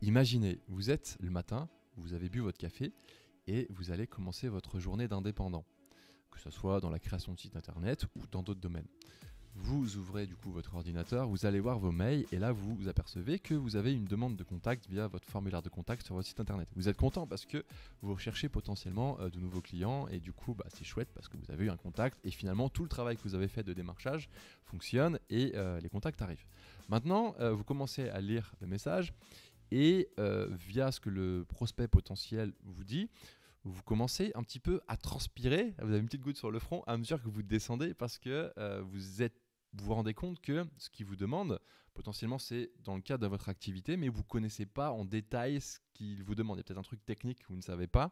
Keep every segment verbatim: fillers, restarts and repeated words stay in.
Imaginez, vous êtes le matin, vous avez bu votre café et vous allez commencer votre journée d'indépendant, que ce soit dans la création de sites internet ou dans d'autres domaines. Vous ouvrez du coup votre ordinateur, vous allez voir vos mails et là vous, vous apercevez que vous avez une demande de contact via votre formulaire de contact sur votre site internet. Vous êtes content parce que vous recherchez potentiellement euh, de nouveaux clients et du coup bah, c'est chouette parce que vous avez eu un contact et finalement tout le travail que vous avez fait de démarchage fonctionne et euh, les contacts arrivent. Maintenant euh, vous commencez à lire le message et euh, via ce que le prospect potentiel vous dit, vous commencez un petit peu à transpirer, vous avez une petite goutte sur le front à mesure que vous descendez parce que euh, vous êtes vous vous rendez compte que ce qu'ils vous demandent, potentiellement c'est dans le cadre de votre activité, mais vous ne connaissez pas en détail ce qu'ils vous demandent. Il y a peut-être un truc technique que vous ne savez pas.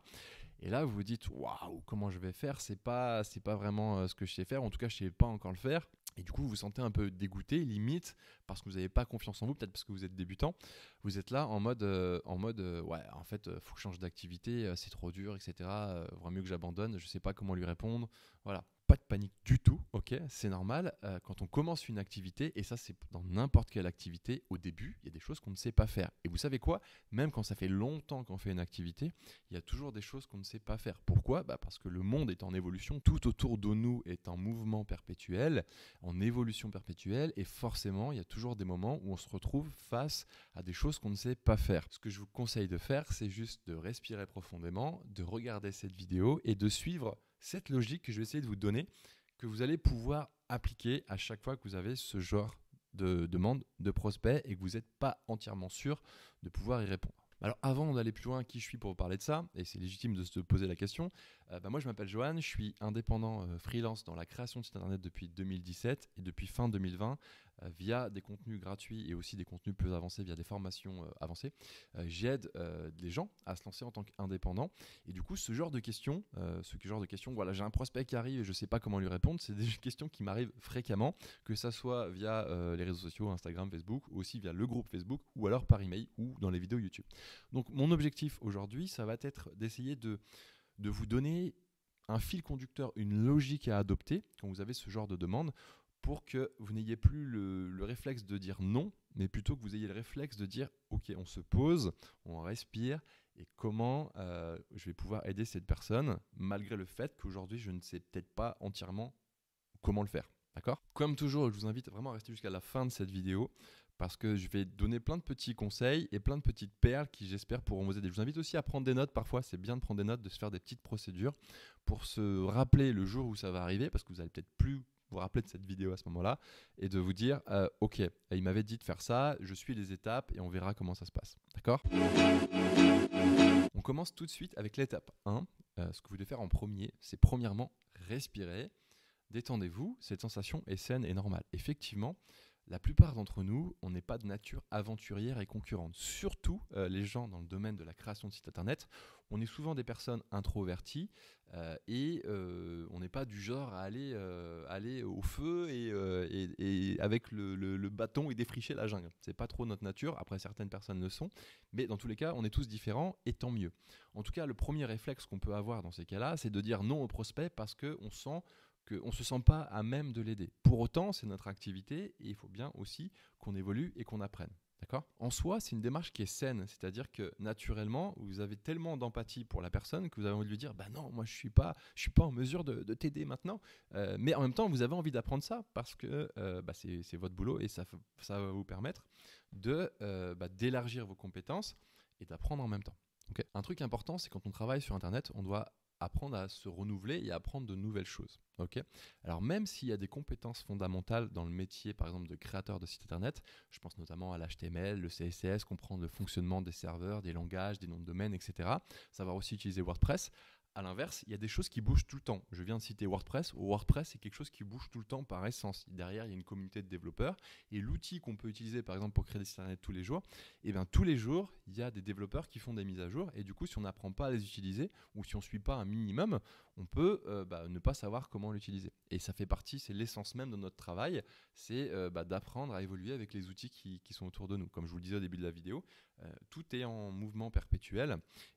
Et là, vous vous dites « Waouh, comment je vais faire? C'est pas, c'est pas vraiment ce que je sais faire. En tout cas, je ne sais pas encore le faire. » Et du coup, vous vous sentez un peu dégoûté, limite, parce que vous n'avez pas confiance en vous, peut-être parce que vous êtes débutant. Vous êtes là en mode, euh, en mode euh, ouais, en fait, il faut que je change d'activité, euh, c'est trop dur, et cetera. Euh, vaut mieux que j'abandonne, je ne sais pas comment lui répondre. Voilà. Pas de panique du tout, ok, c'est normal. Euh, quand on commence une activité, et ça c'est dans n'importe quelle activité, au début, il y a des choses qu'on ne sait pas faire. Et vous savez quoi? Même quand ça fait longtemps qu'on fait une activité, il y a toujours des choses qu'on ne sait pas faire. Pourquoi? Bah parce que le monde est en évolution, tout autour de nous est en mouvement perpétuel, en évolution perpétuelle, et forcément, il y a toujours des moments où on se retrouve face à des choses qu'on ne sait pas faire. Ce que je vous conseille de faire, c'est juste de respirer profondément, de regarder cette vidéo et de suivre cette logique que je vais essayer de vous donner, que vous allez pouvoir appliquer à chaque fois que vous avez ce genre de demande de prospect et que vous n'êtes pas entièrement sûr de pouvoir y répondre. Alors avant d'aller plus loin, qui je suis pour vous parler de ça, et c'est légitime de se poser la question, euh, bah moi je m'appelle Johan, je suis indépendant euh, freelance dans la création de sites internet depuis deux mille dix-sept et depuis fin deux mille vingt, euh, via des contenus gratuits et aussi des contenus plus avancés, via des formations euh, avancées, euh, j'aide euh, les gens à se lancer en tant qu'indépendants. Et du coup ce genre de questions, euh, ce genre de questions, voilà j'ai un prospect qui arrive et je ne sais pas comment lui répondre, c'est des questions qui m'arrivent fréquemment, que ça soit via euh, les réseaux sociaux, Instagram, Facebook, ou aussi via le groupe Facebook, ou alors par email ou dans les vidéos YouTube. Donc mon objectif aujourd'hui, ça va être d'essayer de, de vous donner un fil conducteur, une logique à adopter quand vous avez ce genre de demande pour que vous n'ayez plus le, le réflexe de dire non, mais plutôt que vous ayez le réflexe de dire « Ok, on se pose, on respire et comment euh, je vais pouvoir aider cette personne malgré le fait qu'aujourd'hui, je ne sais peut-être pas entièrement comment le faire. » D'accord ? Comme toujours, je vous invite vraiment à rester jusqu'à la fin de cette vidéo parce que je vais donner plein de petits conseils et plein de petites perles qui, j'espère, pourront vous aider. Je vous invite aussi à prendre des notes. Parfois, c'est bien de prendre des notes, de se faire des petites procédures pour se rappeler le jour où ça va arriver, parce que vous n'allez peut-être plus vous rappeler de cette vidéo à ce moment-là, et de vous dire euh, « Ok, il m'avait dit de faire ça, je suis les étapes et on verra comment ça se passe. » D'accord ? On commence tout de suite avec l'étape un. Euh, ce que vous devez faire en premier, c'est premièrement respirer. Détendez-vous, cette sensation est saine et normale. Effectivement, la plupart d'entre nous, on n'est pas de nature aventurière et concurrente. Surtout euh, les gens dans le domaine de la création de sites internet, on est souvent des personnes introverties euh, et euh, on n'est pas du genre à aller, euh, aller au feu et, euh, et, et avec le, le, le bâton et défricher la jungle. C'est pas trop notre nature, après certaines personnes le sont, mais dans tous les cas, on est tous différents et tant mieux. En tout cas, le premier réflexe qu'on peut avoir dans ces cas-là, c'est de dire non au prospect parce qu'on sent qu'on ne se sent pas à même de l'aider. Pour autant, c'est notre activité et il faut bien aussi qu'on évolue et qu'on apprenne. D'accord ? En soi, c'est une démarche qui est saine, c'est-à-dire que naturellement, vous avez tellement d'empathie pour la personne que vous avez envie de lui dire « bah non, moi je suis pas, je suis pas en mesure de, de t'aider maintenant euh, ». Mais en même temps, vous avez envie d'apprendre ça parce que euh, bah, c'est votre boulot et ça, ça va vous permettre de, euh, bah, d'élargir vos compétences et d'apprendre en même temps. Okay ? Un truc important, c'est quand on travaille sur Internet, on doit apprendre à se renouveler et apprendre de nouvelles choses. Okay ? Alors même s'il y a des compétences fondamentales dans le métier, par exemple, de créateur de site internet, je pense notamment à l'H T M L, le C S S, comprendre le fonctionnement des serveurs, des langages, des noms de domaines, et cetera. Savoir aussi utiliser WordPress. À l'inverse, il y a des choses qui bougent tout le temps. Je viens de citer WordPress. WordPress, c'est quelque chose qui bouge tout le temps par essence. Derrière, il y a une communauté de développeurs et l'outil qu'on peut utiliser, par exemple, pour créer des sites internet tous les jours, eh bien, tous les jours, il y a des développeurs qui font des mises à jour et du coup, si on n'apprend pas à les utiliser ou si on ne suit pas un minimum, on peut euh, bah, ne pas savoir comment l'utiliser. Et ça fait partie, c'est l'essence même de notre travail, c'est euh, bah, d'apprendre à évoluer avec les outils qui, qui sont autour de nous. Comme je vous le disais au début de la vidéo, Euh, tout est en mouvement perpétuel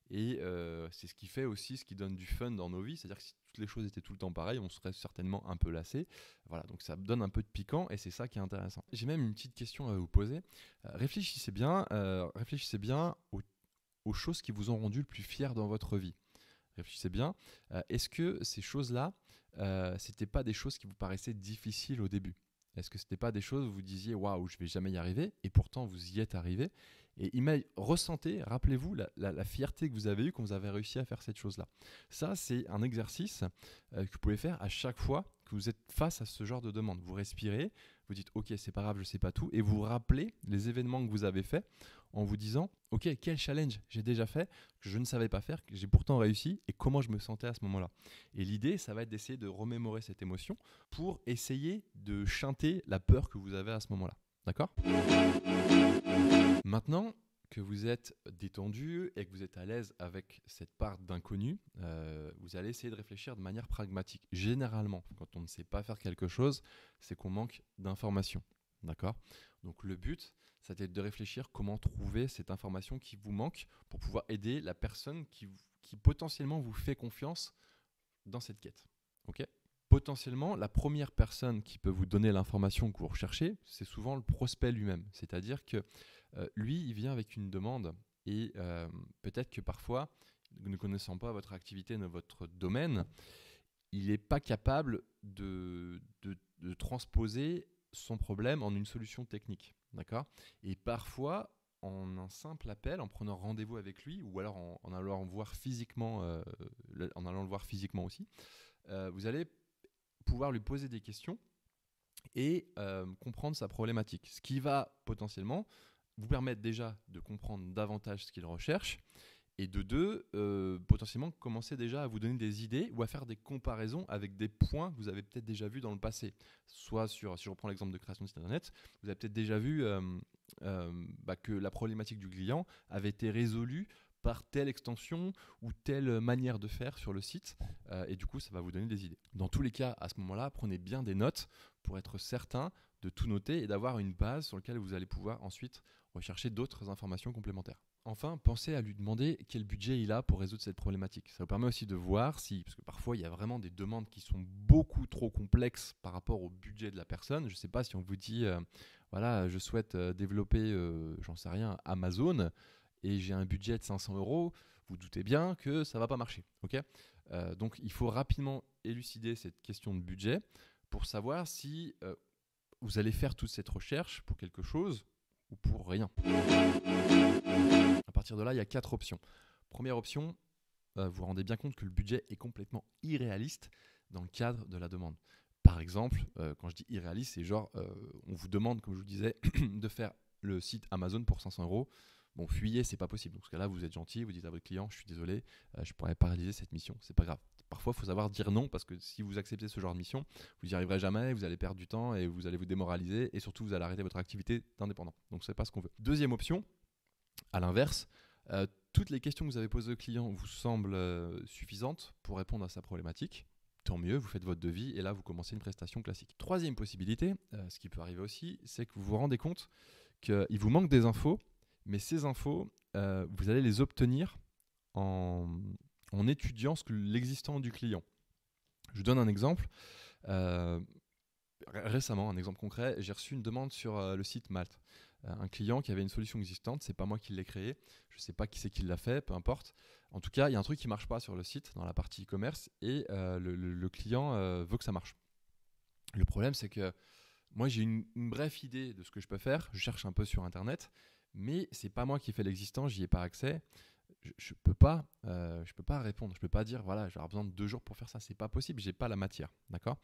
et euh, c'est ce qui fait aussi, ce qui donne du fun dans nos vies, c'est-à-dire que si toutes les choses étaient tout le temps pareilles, on serait certainement un peu lassé. Voilà, donc ça donne un peu de piquant et c'est ça qui est intéressant. J'ai même une petite question à vous poser. Euh, réfléchissez bien, euh, réfléchissez bien aux, aux choses qui vous ont rendu le plus fier dans votre vie. Réfléchissez bien, euh, est-ce que ces choses-là, euh, c'était pas des choses qui vous paraissaient difficiles au début ? Est-ce que ce n'était pas des choses où vous disiez « Waouh, je ne vais jamais y arriver » et pourtant vous y êtes arrivé. Et ressentez, rappelez-vous, la, la, la fierté que vous avez eue quand vous avez réussi à faire cette chose-là. Ça, c'est un exercice euh, que vous pouvez faire à chaque fois que vous êtes face à ce genre de demande. Vous respirez, vous dites « Ok, c'est pas grave, je ne sais pas tout » et vous rappelez les événements que vous avez faits en vous disant « Ok, quel challenge j'ai déjà fait, que je ne savais pas faire, que j'ai pourtant réussi et comment je me sentais à ce moment-là. » Et l'idée, ça va être d'essayer de remémorer cette émotion pour essayer de chanter la peur que vous avez à ce moment-là. D'accord ? Maintenant que vous êtes détendu et que vous êtes à l'aise avec cette part d'inconnu, euh, vous allez essayer de réfléchir de manière pragmatique. Généralement, quand on ne sait pas faire quelque chose, c'est qu'on manque d'informations. D'accord ? Donc le but, ça va être de réfléchir comment trouver cette information qui vous manque pour pouvoir aider la personne qui, qui potentiellement vous fait confiance dans cette quête. Ok ? Potentiellement, la première personne qui peut vous donner l'information que vous recherchez, c'est souvent le prospect lui-même. C'est-à-dire que euh, lui, il vient avec une demande et euh, peut-être que parfois, ne connaissant pas votre activité, votre domaine, il n'est pas capable de, de, de transposer son problème en une solution technique, d'accord ? Et parfois, en un simple appel, en prenant rendez-vous avec lui, ou alors en, en allant le voir physiquement, euh, en allant le voir physiquement aussi, euh, vous allez pouvoir lui poser des questions et euh, comprendre sa problématique, ce qui va potentiellement vous permettre déjà de comprendre davantage ce qu'il recherche. Et de deux, euh, potentiellement commencer déjà à vous donner des idées ou à faire des comparaisons avec des points que vous avez peut-être déjà vus dans le passé. Soit sur, si je reprends l'exemple de création de site internet, vous avez peut-être déjà vu euh, euh, bah, que la problématique du client avait été résolue par telle extension ou telle manière de faire sur le site. Euh, et du coup, ça va vous donner des idées. Dans tous les cas, à ce moment-là, prenez bien des notes pour être certain de tout noter et d'avoir une base sur laquelle vous allez pouvoir ensuite rechercher d'autres informations complémentaires. Enfin, pensez à lui demander quel budget il a pour résoudre cette problématique. Ça vous permet aussi de voir si, parce que parfois il y a vraiment des demandes qui sont beaucoup trop complexes par rapport au budget de la personne. Je ne sais pas si on vous dit, euh, voilà, je souhaite développer, euh, j'en sais rien, Amazon et j'ai un budget de cinq cents euros, vous doutez bien que ça ne va pas marcher. Okay ? euh, donc il faut rapidement élucider cette question de budget pour savoir si euh, vous allez faire toute cette recherche pour quelque chose ou pour rien. À partir de là, il y a quatre options. Première option, euh, vous vous rendez bien compte que le budget est complètement irréaliste dans le cadre de la demande. Par exemple, euh, quand je dis irréaliste, c'est genre, euh, on vous demande, comme je vous disais, de faire le site Amazon pour cinq cents euros. Bon, fuyez, c'est pas possible. Dans ce cas-là, vous êtes gentil, vous dites à votre client, je suis désolé, euh, je pourrais pas réaliser cette mission, c'est pas grave. Parfois, il faut savoir dire non, parce que si vous acceptez ce genre de mission, vous n'y arriverez jamais, vous allez perdre du temps et vous allez vous démoraliser et surtout, vous allez arrêter votre activité d'indépendant. Donc, c'est pas ce qu'on veut. Deuxième option, à l'inverse, euh, toutes les questions que vous avez posées au client vous semblent euh, suffisantes pour répondre à sa problématique. Tant mieux, vous faites votre devis et là, vous commencez une prestation classique. Troisième possibilité, euh, ce qui peut arriver aussi, c'est que vous vous rendez compte qu'il vous manque des infos, mais ces infos, euh, vous allez les obtenir en, en étudiant ce que l'existant du client. Je vous donne un exemple. Euh, récemment, un exemple concret, j'ai reçu une demande sur euh, le site Malte. Euh, un client qui avait une solution existante, c'est pas moi qui l'ai créée, je ne sais pas qui c'est qui l'a fait, peu importe. En tout cas, il y a un truc qui ne marche pas sur le site, dans la partie e-commerce, et euh, le, le, le client euh, veut que ça marche. Le problème, c'est que moi, j'ai une, une brève idée de ce que je peux faire, je cherche un peu sur Internet, mais ce n'est pas moi qui ai fait l'existant, j'y ai pas accès, je ne je peux, euh, peux pas répondre, je ne peux pas dire voilà, j'aurai besoin de deux jours pour faire ça, ce n'est pas possible, je n'ai pas la matière. D'accord ?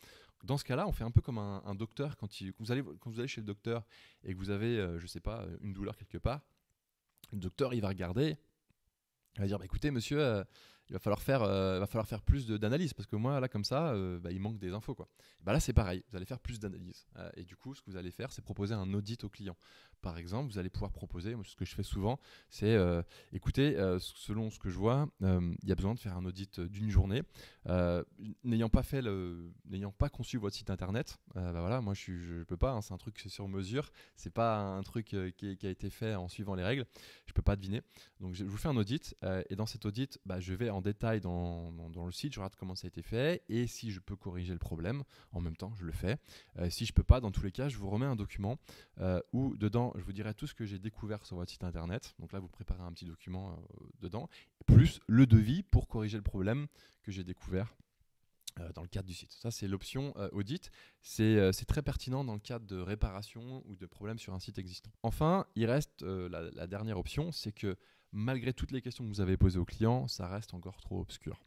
Dans ce cas-là, on fait un peu comme un, un docteur, quand, il, quand, vous allez, quand vous allez chez le docteur et que vous avez, euh, je ne sais pas, une douleur quelque part, le docteur il va regarder, il va dire bah, écoutez monsieur, euh, il va falloir faire, euh, il va falloir faire plus d'analyse parce que moi, là, comme ça, euh, bah, il manque des infos, quoi. Bah, là, c'est pareil, vous allez faire plus d'analyse. Euh, et du coup, ce que vous allez faire, c'est proposer un audit au client. Par exemple, vous allez pouvoir proposer, ce que je fais souvent, c'est euh, écoutez, euh, selon ce que je vois, euh, il y a besoin de faire un audit d'une journée. Euh, n'ayant pas fait le, n'ayant pas conçu votre site internet, euh, bah, voilà, moi, je ne peux pas, hein, c'est un truc sur mesure, c'est pas un truc euh, qui, qui a été fait en suivant les règles, je ne peux pas deviner. Donc, je vous fais un audit euh, et dans cet audit, bah, je vais en détail dans, dans, dans le site, je regarde comment ça a été fait et si je peux corriger le problème, en même temps je le fais. Euh, si je peux pas, dans tous les cas, je vous remets un document euh, où dedans je vous dirai tout ce que j'ai découvert sur votre site internet. Donc là, vous préparez un petit document euh, dedans, plus le devis pour corriger le problème que j'ai découvert euh, dans le cadre du site. Ça, c'est l'option euh, audit. C'est euh, très pertinent dans le cadre de réparation ou de problèmes sur un site existant. Enfin, il reste euh, la, la dernière option, c'est que malgré toutes les questions que vous avez posées au client, ça reste encore trop obscur.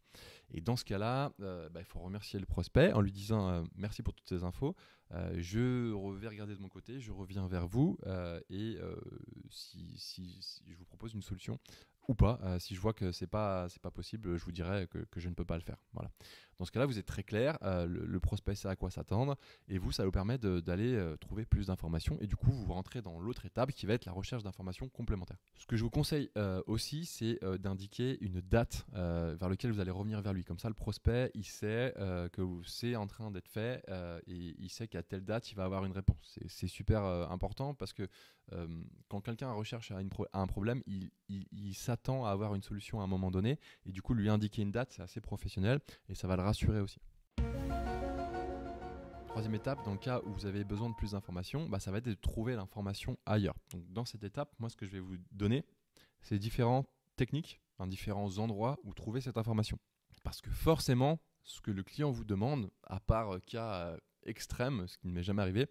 Et dans ce cas-là, euh, bah, il faut remercier le prospect en lui disant euh, « merci pour toutes ces infos, euh, je vais regarder de mon côté, je reviens vers vous euh, et euh, si, si, si je vous propose une solution ou pas, euh, si je vois que ce n'est pas, c'est pas possible, je vous dirai que, que je ne peux pas le faire. » Voilà. Dans ce cas-là, vous êtes très clair, euh, le, le prospect sait à quoi s'attendre et vous, ça vous permet d'aller euh, trouver plus d'informations et du coup, vous rentrez dans l'autre étape qui va être la recherche d'informations complémentaires. Ce que je vous conseille euh, aussi, c'est euh, d'indiquer une date euh, vers laquelle vous allez revenir vers lui. Comme ça, le prospect, il sait euh, que c'est en train d'être fait euh, et il sait qu'à telle date, il va avoir une réponse. C'est super euh, important parce que euh, quand quelqu'un recherche à, une pro à un problème, il, il, il s'attend à avoir une solution à un moment donné et du coup, lui indiquer une date, c'est assez professionnel et ça va le rassurer aussi. Troisième étape, dans le cas où vous avez besoin de plus d'informations, bah, ça va être de trouver l'information ailleurs. Donc, dans cette étape, moi, ce que je vais vous donner, c'est différentes techniques, hein, différents endroits où trouver cette information. Parce que forcément, ce que le client vous demande, à part cas extrême, ce qui ne m'est jamais arrivé,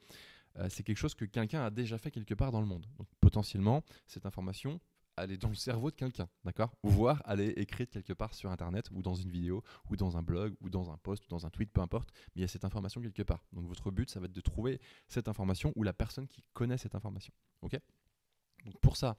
c'est quelque chose que quelqu'un a déjà fait quelque part dans le monde. Donc potentiellement, cette information, elle est dans le cerveau de quelqu'un, d'accord ? Voire elle est écrite quelque part sur Internet, ou dans une vidéo, ou dans un blog, ou dans un post, ou dans un tweet, peu importe, mais il y a cette information quelque part. Donc votre but, ça va être de trouver cette information ou la personne qui connaît cette information. Ok ? Donc pour ça,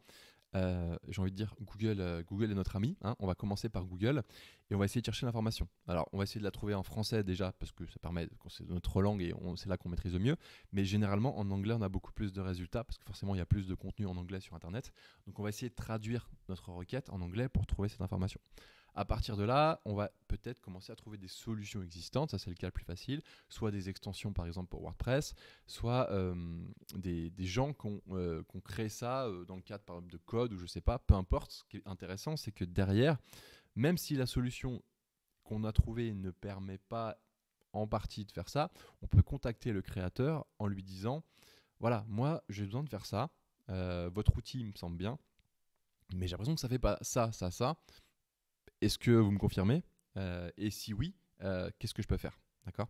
Euh, j'ai envie de dire Google, euh, Google est notre ami, hein. On va commencer par Google et on va essayer de chercher l'information. Alors on va essayer de la trouver en français déjà parce que ça permet, c'est notre langue et c'est là qu'on maîtrise le mieux, mais généralement en anglais on a beaucoup plus de résultats parce que forcément il y a plus de contenu en anglais sur internet, donc on va essayer de traduire notre requête en anglais pour trouver cette information. À partir de là, on va peut-être commencer à trouver des solutions existantes, ça c'est le cas le plus facile, soit des extensions par exemple pour WordPress, soit euh, des, des gens qui ont euh, qu'on crée ça euh, dans le cadre par exemple de code ou je sais pas, peu importe. Ce qui est intéressant, c'est que derrière, même si la solution qu'on a trouvée ne permet pas en partie de faire ça, on peut contacter le créateur en lui disant « voilà, moi j'ai besoin de faire ça, euh, votre outil me semble bien, mais j'ai l'impression que ça ne fait pas ça, ça, ça. Est-ce que vous me confirmez euh, et si oui, euh, qu'est-ce que je peux faire ?» D'accord ?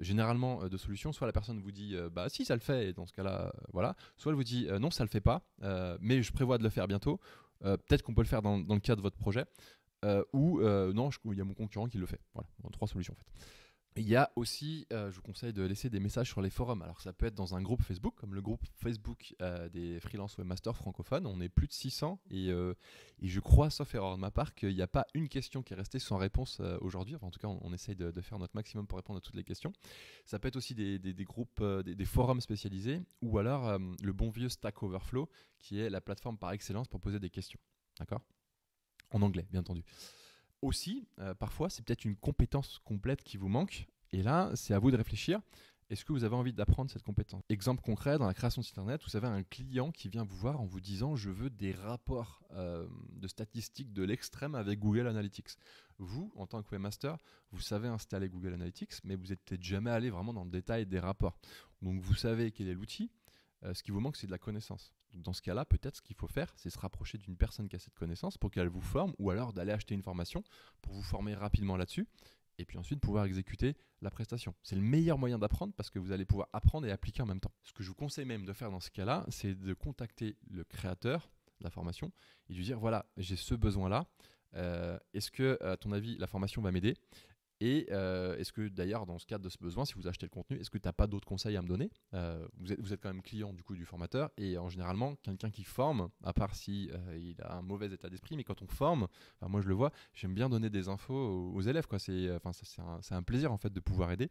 Généralement, euh, de solutions, soit la personne vous dit euh, « bah si, ça le fait », et dans ce cas-là, euh, voilà. Soit elle vous dit euh, « non, ça le fait pas, euh, mais je prévois de le faire bientôt, euh, peut-être qu'on peut le faire dans, dans le cadre de votre projet, euh, ou euh, non, il y a mon concurrent qui le fait. » Voilà, donc, trois solutions en fait. Il y a aussi, euh, je vous conseille de laisser des messages sur les forums. Alors ça peut être dans un groupe Facebook, comme le groupe Facebook euh, des freelance webmasters francophones. On est plus de six cents et, euh, et je crois, sauf erreur de ma part, qu'il n'y a pas une question qui est restée sans réponse euh, aujourd'hui. Enfin, en tout cas, on, on essaye de, de faire notre maximum pour répondre à toutes les questions. Ça peut être aussi des, des, des groupes, euh, des, des forums spécialisés ou alors euh, le bon vieux Stack Overflow qui est la plateforme par excellence pour poser des questions. D'accord ? En anglais, bien entendu. Aussi, euh, parfois, c'est peut-être une compétence complète qui vous manque. Et là, c'est à vous de réfléchir. Est-ce que vous avez envie d'apprendre cette compétence? Exemple concret, dans la création de site internet, vous avez un client qui vient vous voir en vous disant « je veux des rapports euh, de statistiques de l'extrême avec Google Analytics ». Vous, en tant que webmaster, vous savez installer Google Analytics, mais vous n'êtes peut-être jamais allé vraiment dans le détail des rapports. Donc, vous savez quel est l'outil. Euh, ce qui vous manque, c'est de la connaissance. Dans ce cas-là, peut-être ce qu'il faut faire, c'est se rapprocher d'une personne qui a cette connaissance pour qu'elle vous forme ou alors d'aller acheter une formation pour vous former rapidement là-dessus et puis ensuite pouvoir exécuter la prestation. C'est le meilleur moyen d'apprendre parce que vous allez pouvoir apprendre et appliquer en même temps. Ce que je vous conseille même de faire dans ce cas-là, c'est de contacter le créateur de la formation et lui dire « voilà, j'ai ce besoin-là, euh, est-ce que à ton avis la formation va m'aider ?» Et euh, est-ce que d'ailleurs, dans ce cadre de ce besoin, si vous achetez le contenu, est-ce que tu n'as pas d'autres conseils à me donner? euh, vous, êtes, vous êtes quand même client du coup du formateur, et en généralement, quelqu'un qui forme, à part si euh, il a un mauvais état d'esprit, mais quand on forme, enfin, moi je le vois, j'aime bien donner des infos aux, aux élèves, quoi. C'est, euh, enfin, c'est, un, c'est un plaisir en fait de pouvoir aider.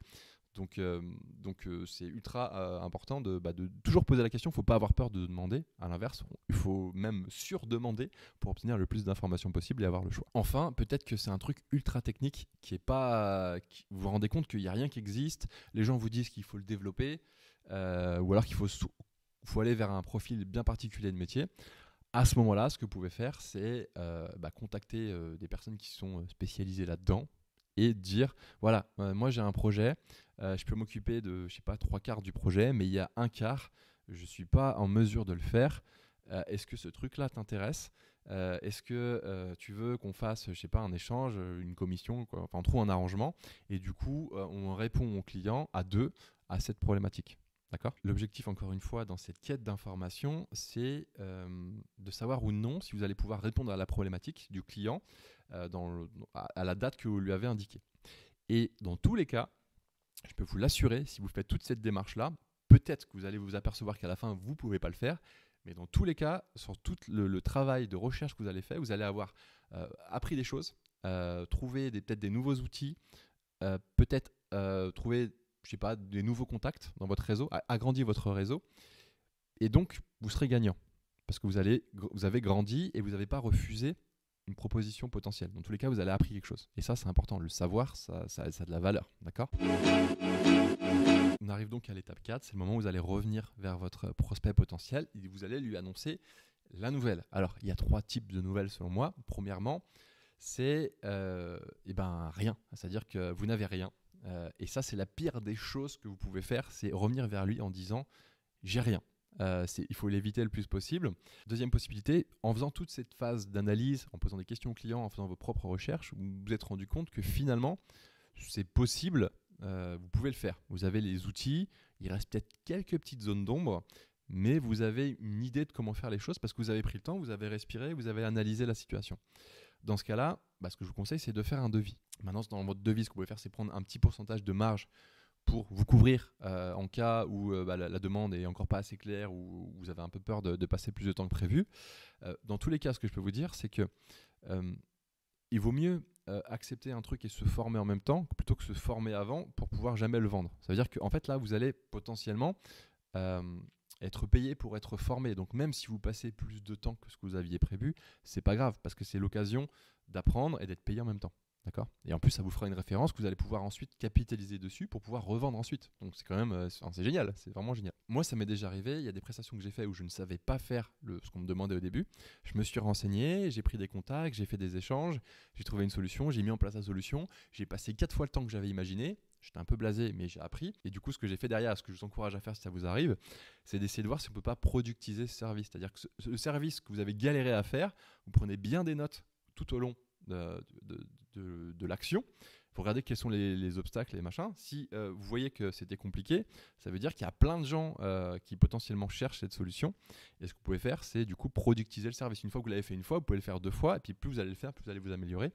Donc, euh, donc euh, c'est ultra euh, important de, bah, de toujours poser la question. Il ne faut pas avoir peur de demander. À l'inverse, il faut même surdemander pour obtenir le plus d'informations possible et avoir le choix. Enfin, peut-être que c'est un truc ultra technique qui est pas. Qui, vous vous rendez compte qu'il n'y a rien qui existe. Les gens vous disent qu'il faut le développer euh, ou alors qu'il faut, sou- faut aller vers un profil bien particulier de métier. À ce moment-là, ce que vous pouvez faire, c'est euh, bah, contacter euh, des personnes qui sont spécialisées là-dedans. Et dire, voilà, euh, moi j'ai un projet, euh, je peux m'occuper de, je sais pas, trois quarts du projet, mais il y a un quart, je suis pas en mesure de le faire. Euh, est-ce que ce truc-là t'intéresse? euh, Est-ce que euh, tu veux qu'on fasse, je sais pas, un échange, une commission, quoi. Enfin, on trouve un arrangement. Et du coup, euh, on répond au client à deux à cette problématique. D'accord. L'objectif, encore une fois, dans cette quête d'information, c'est euh, de savoir ou non si vous allez pouvoir répondre à la problématique du client euh, dans le, à, à la date que vous lui avez indiquée. Et dans tous les cas, je peux vous l'assurer, si vous faites toute cette démarche-là, peut-être que vous allez vous apercevoir qu'à la fin, vous ne pouvez pas le faire. Mais dans tous les cas, sur tout le, le travail de recherche que vous allez faire, vous allez avoir euh, appris des choses, euh, trouvé des, peut-être des nouveaux outils, euh, peut-être euh, trouvé... je ne sais pas, des nouveaux contacts dans votre réseau, agrandis votre réseau, et donc vous serez gagnant parce que vous, allez, vous avez grandi et vous n'avez pas refusé une proposition potentielle. Dans tous les cas, vous avez appris quelque chose. Et ça, c'est important. Le savoir, ça, ça, ça a de la valeur. D'accord ? On arrive donc à l'étape quatre. C'est le moment où vous allez revenir vers votre prospect potentiel et vous allez lui annoncer la nouvelle. Alors, il y a trois types de nouvelles selon moi. Premièrement, c'est euh, eh ben, rien. C'est-à-dire que vous n'avez rien. Euh, et ça, c'est la pire des choses que vous pouvez faire, c'est revenir vers lui en disant « j'ai rien euh, ». Il faut l'éviter le plus possible. Deuxième possibilité, en faisant toute cette phase d'analyse, en posant des questions aux clients, en faisant vos propres recherches, vous vous êtes rendu compte que finalement, c'est possible, euh, vous pouvez le faire. Vous avez les outils, il reste peut-être quelques petites zones d'ombre, mais vous avez une idée de comment faire les choses parce que vous avez pris le temps, vous avez respiré, vous avez analysé la situation. Dans ce cas-là, bah, ce que je vous conseille, c'est de faire un devis. Maintenant, dans votre devis, ce que vous pouvez faire, c'est prendre un petit pourcentage de marge pour vous couvrir euh, en cas où euh, bah, la, la demande n'est encore pas assez claire ou vous avez un peu peur de, de passer plus de temps que prévu. Euh, dans tous les cas, ce que je peux vous dire, c'est que euh, il vaut mieux euh, accepter un truc et se former en même temps plutôt que se former avant pour pouvoir jamais le vendre. Ça veut dire qu'en fait, là, vous allez potentiellement... Euh, être payé pour être formé. Donc même si vous passez plus de temps que ce que vous aviez prévu, c'est pas grave parce que c'est l'occasion d'apprendre et d'être payé en même temps. D'accord ? Et en plus, ça vous fera une référence que vous allez pouvoir ensuite capitaliser dessus pour pouvoir revendre ensuite. Donc c'est quand même, c'est génial, c'est vraiment génial. Moi, ça m'est déjà arrivé, il y a des prestations que j'ai faites où je ne savais pas faire le, ce qu'on me demandait au début. Je me suis renseigné, j'ai pris des contacts, j'ai fait des échanges, j'ai trouvé une solution, j'ai mis en place la solution, j'ai passé quatre fois le temps que j'avais imaginé. J'étais un peu blasé, mais j'ai appris. Et du coup, ce que j'ai fait derrière, ce que je vous encourage à faire si ça vous arrive, c'est d'essayer de voir si on ne peut pas productiser ce service. C'est-à-dire que ce, ce service que vous avez galéré à faire, vous prenez bien des notes tout au long de, de, de, de l'action. Vous regardez quels sont les, les obstacles et machin. Si euh, vous voyez que c'était compliqué, ça veut dire qu'il y a plein de gens euh, qui potentiellement cherchent cette solution. Et ce que vous pouvez faire, c'est du coup productiser le service. Une fois que vous l'avez fait une fois, vous pouvez le faire deux fois. Et puis plus vous allez le faire, plus vous allez vous améliorer.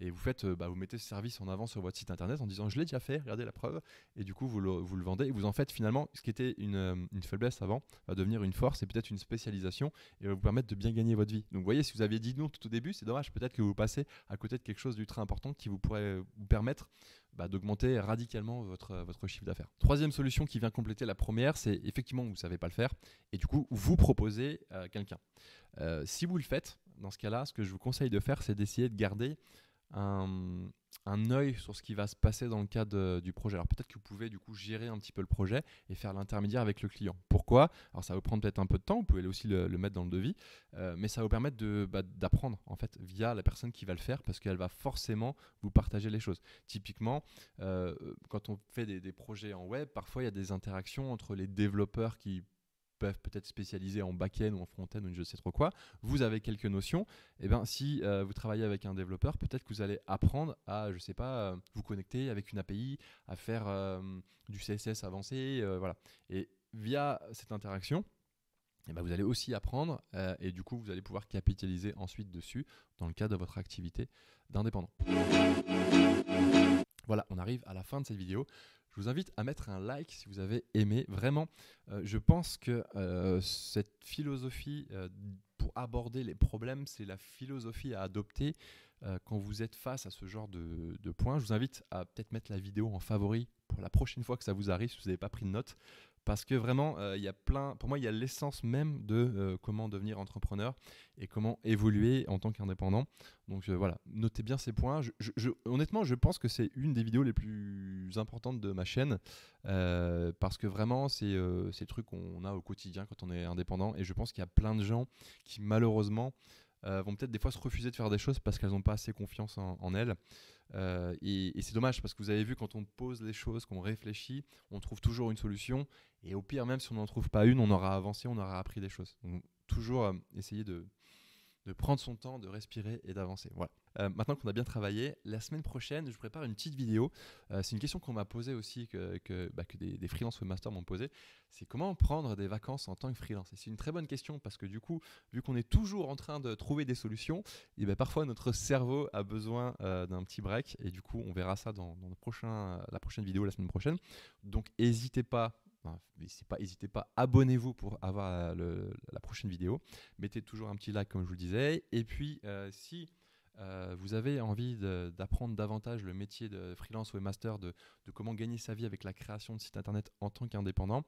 Et vous faites, euh, bah, vous mettez ce service en avant sur votre site internet en disant « je l'ai déjà fait, regardez la preuve ». Et du coup, vous le, vous le vendez. Et vous en faites finalement, ce qui était une, une faiblesse avant, va devenir une force et peut-être une spécialisation. Et va vous permettre de bien gagner votre vie. Donc vous voyez, si vous aviez dit non tout au début, c'est dommage. Peut-être que vous passez à côté de quelque chose d'ultra important qui vous pourrait vous permettre permettre bah, d'augmenter radicalement votre, votre chiffre d'affaires. Troisième solution qui vient compléter la première, c'est effectivement vous ne savez pas le faire et du coup vous proposez euh, quelqu'un. Euh, si vous le faites, dans ce cas-là, ce que je vous conseille de faire, c'est d'essayer de garder un, un œil sur ce qui va se passer dans le cadre de, du projet. Alors peut-être que vous pouvez du coup gérer un petit peu le projet et faire l'intermédiaire avec le client. Pourquoi ? Alors ça va vous prendre peut-être un peu de temps, vous pouvez aussi le, le mettre dans le devis, euh, mais ça va vous permettre de, bah, d'apprendre en fait via la personne qui va le faire parce qu'elle va forcément vous partager les choses. Typiquement, euh, quand on fait des, des projets en web, parfois il y a des interactions entre les développeurs qui peuvent peut-être spécialiser en back-end ou en front-end ou je ne sais trop quoi, vous avez quelques notions, et bien si euh, vous travaillez avec un développeur, peut-être que vous allez apprendre à, je sais pas, euh, vous connecter avec une A P I, à faire euh, du C S S avancé, euh, voilà. Et via cette interaction, et ben vous allez aussi apprendre euh, et du coup, vous allez pouvoir capitaliser ensuite dessus dans le cadre de votre activité d'indépendant. Voilà, on arrive à la fin de cette vidéo. Je vous invite à mettre un like si vous avez aimé. Vraiment, euh, je pense que euh, cette philosophie euh, pour aborder les problèmes, c'est la philosophie à adopter euh, quand vous êtes face à ce genre de, de points. Je vous invite à peut-être mettre la vidéo en favori pour la prochaine fois que ça vous arrive, si vous n'avez pas pris de notes. Parce que vraiment, euh, il y a plein, pour moi, il y a l'essence même de euh, comment devenir entrepreneur et comment évoluer en tant qu'indépendant. Donc euh, voilà, notez bien ces points. Je, je, je, honnêtement, je pense que c'est une des vidéos les plus importantes de ma chaîne euh, parce que vraiment, c'est euh, ces trucs qu'on a au quotidien quand on est indépendant. Et je pense qu'il y a plein de gens qui, malheureusement, Euh, vont peut-être des fois se refuser de faire des choses parce qu'elles n'ont pas assez confiance en, en elles. Euh, et et c'est dommage parce que vous avez vu, quand on pose les choses, qu'on réfléchit, on trouve toujours une solution. Et au pire, même si on n'en trouve pas une, on aura avancé, on aura appris des choses. Donc, toujours euh, essayer de, de prendre son temps, de respirer et d'avancer. Voilà. Euh, maintenant qu'on a bien travaillé, la semaine prochaine, je prépare une petite vidéo. Euh, c'est une question qu'on m'a posée aussi, que, que, bah, que des, des freelance webmasters m'ont posée. C'est comment prendre des vacances en tant que freelance. Et c'est une très bonne question parce que du coup, vu qu'on est toujours en train de trouver des solutions, et bah, parfois notre cerveau a besoin euh, d'un petit break. Et du coup, on verra ça dans, dans le prochain, la prochaine vidéo la semaine prochaine. Donc, n'hésitez pas. N'hésitez pas, n'hésitez pas, abonnez-vous pour avoir le, la prochaine vidéo. Mettez toujours un petit like comme je vous le disais. Et puis, euh, si euh, vous avez envie d'apprendre davantage le métier de freelance webmaster, de, de comment gagner sa vie avec la création de sites internet en tant qu'indépendant,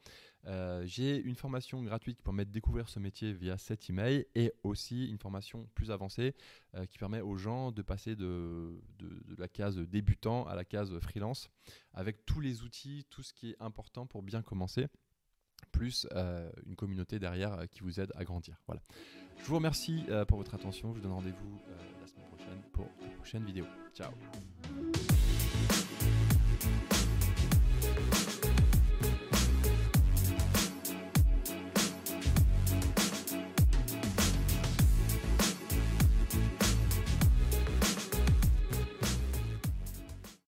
euh, j'ai une formation gratuite qui permet de découvrir ce métier via cet email et aussi une formation plus avancée euh, qui permet aux gens de passer de, de, de la case débutant à la case freelance, avec tous les outils, tout ce qui est important pour bien commencer, plus euh, une communauté derrière euh, qui vous aide à grandir. Voilà. Je vous remercie euh, pour votre attention. Je vous donne rendez-vous euh, la semaine prochaine pour une prochaine vidéo. Ciao.